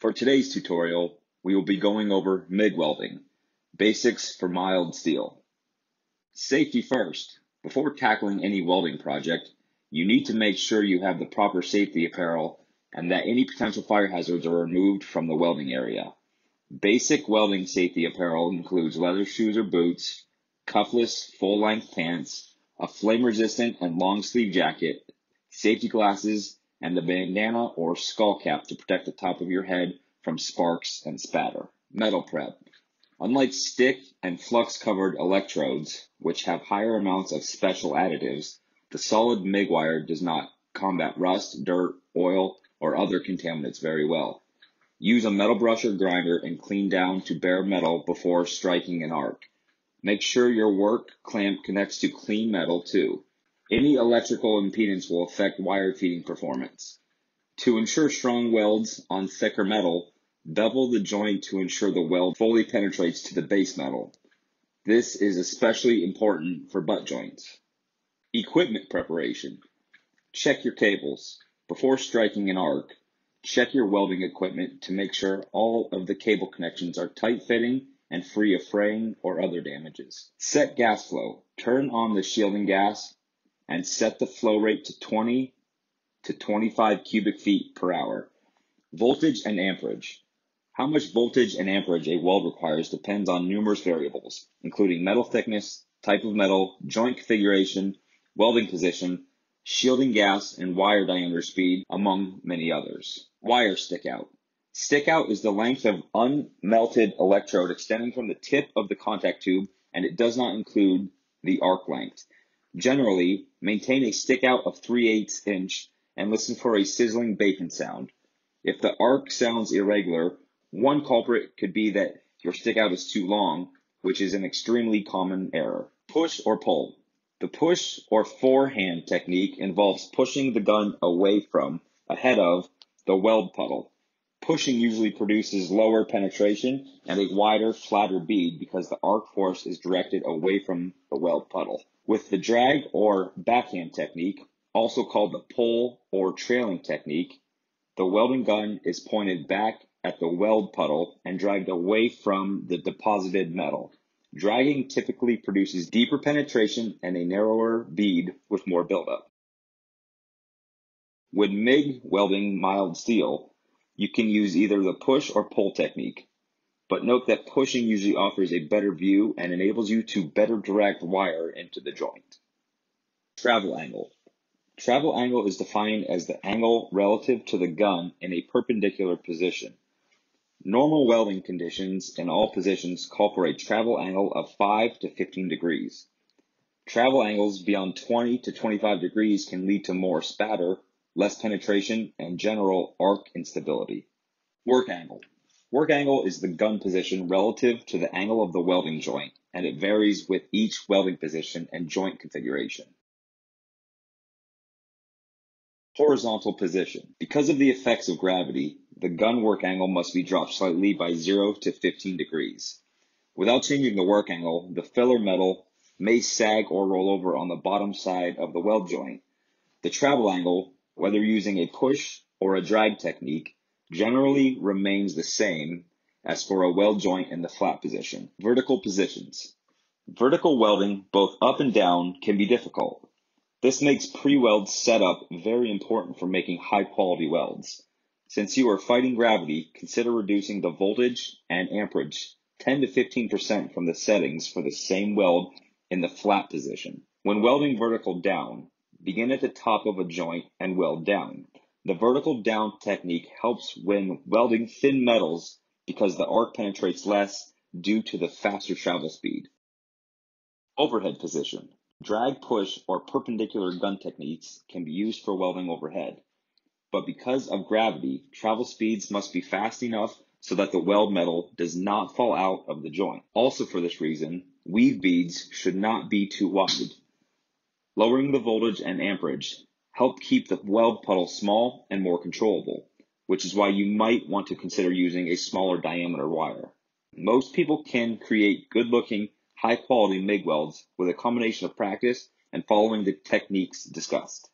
For today's tutorial, we will be going over MIG welding, basics for mild steel. Safety first. Before tackling any welding project, you need to make sure you have the proper safety apparel and that any potential fire hazards are removed from the welding area. Basic welding safety apparel includes leather shoes or boots, cuffless full-length pants, a flame-resistant and long-sleeve jacket, safety glasses, and a bandana or skull cap to protect the top of your head from sparks and spatter. Metal prep. Unlike stick and flux-covered electrodes, which have higher amounts of special additives, the solid MIG wire does not combat rust, dirt, oil, or other contaminants very well. Use a metal brush or grinder and clean down to bare metal before striking an arc. Make sure your work clamp connects to clean metal too. Any electrical impedance will affect wire feeding performance. To ensure strong welds on thicker metal, bevel the joint to ensure the weld fully penetrates to the base metal. This is especially important for butt joints. Equipment preparation. Check your cables. Before striking an arc, check your welding equipment to make sure all of the cable connections are tight-fitting and free of fraying or other damages. Set gas flow. Turn on the shielding gas and set the flow rate to 20 to 25 cubic feet per hour. Voltage and amperage. How much voltage and amperage a weld requires depends on numerous variables, including metal thickness, type of metal, joint configuration, welding position, shielding gas, and wire diameter speed, among many others. Wire stickout. Stickout is the length of unmelted electrode extending from the tip of the contact tube, and it does not include the arc length. Generally, maintain a stickout of 3/8 inch and listen for a sizzling bacon sound. If the arc sounds irregular, one culprit could be that your stickout is too long, which is an extremely common error. Push or pull. The push or forehand technique involves pushing the gun away from, ahead of, the weld puddle. Pushing usually produces lower penetration and a wider, flatter bead because the arc force is directed away from the weld puddle. With the drag or backhand technique, also called the pull or trailing technique, the welding gun is pointed back at the weld puddle and dragged away from the deposited metal. Dragging typically produces deeper penetration and a narrower bead with more buildup. With MIG welding mild steel, you can use either the push or pull technique. But note that pushing usually offers a better view and enables you to better direct wire into the joint. Travel angle. Travel angle is defined as the angle relative to the gun in a perpendicular position. Normal welding conditions in all positions call for a travel angle of 5 to 15 degrees. Travel angles beyond 20 to 25 degrees can lead to more spatter, less penetration, and general arc instability. Work angle. Work angle is the gun position relative to the angle of the welding joint, and it varies with each welding position and joint configuration. Horizontal position. Because of the effects of gravity, the gun work angle must be dropped slightly by 0 to 15 degrees. Without changing the work angle, the filler metal may sag or roll over on the bottom side of the weld joint. The travel angle, whether using a push or a drag technique, generally remains the same as for a weld joint in the flat position. Vertical positions. Vertical welding, both up and down, can be difficult. This makes pre-weld setup very important for making high-quality welds. Since you are fighting gravity, consider reducing the voltage and amperage 10 to 15% from the settings for the same weld in the flat position. When welding vertical down, begin at the top of a joint and weld down. The vertical down technique helps when welding thin metals because the arc penetrates less due to the faster travel speed. Overhead position. Drag, push, or perpendicular gun techniques can be used for welding overhead, but because of gravity, travel speeds must be fast enough so that the weld metal does not fall out of the joint. Also for this reason, weave beads should not be too wide. Lowering the voltage and amperage help keep the weld puddle small and more controllable, which is why you might want to consider using a smaller diameter wire. Most people can create good-looking, high-quality MIG welds with a combination of practice and following the techniques discussed.